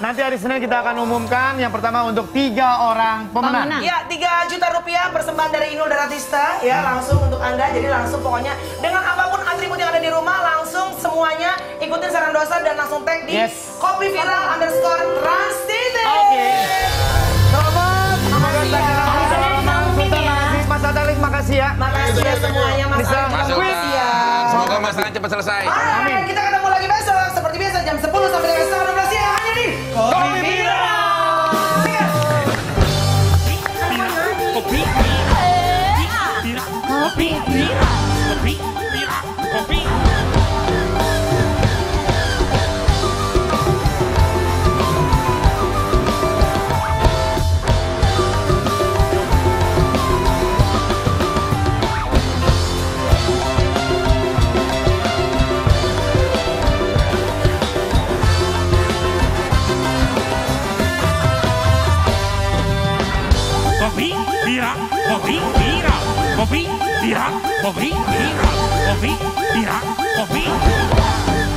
Nanti hari Senin kita akan umumkan yang pertama untuk 3 orang pemenang. Ya, 3 juta rupiah persembahan dari Inul Daratista ya, langsung untuk Anda. Jadi langsung pokoknya dengan apapun atribut yang ada di rumah langsung semuanya ikutin saran dosa dan langsung tag di Kopi Viral _transtv. Oke. Selamat. Mas Adalik, makasih ya. Makasih ya semuanya, Mas Adalik. Semoga masalahnya cepat selesai. Amin. Kita ketemu lagi besok seperti biasa jam 10 sampai jam 11 siang hanya di Kopi Viral. Kopi Viral. Kopi Viral. Kopi Viral. Kopi Viral. Kopi Viral, Kopi Viral, Kopi Viral, Kopi Viral, Kopi Viral, Kopi Viral.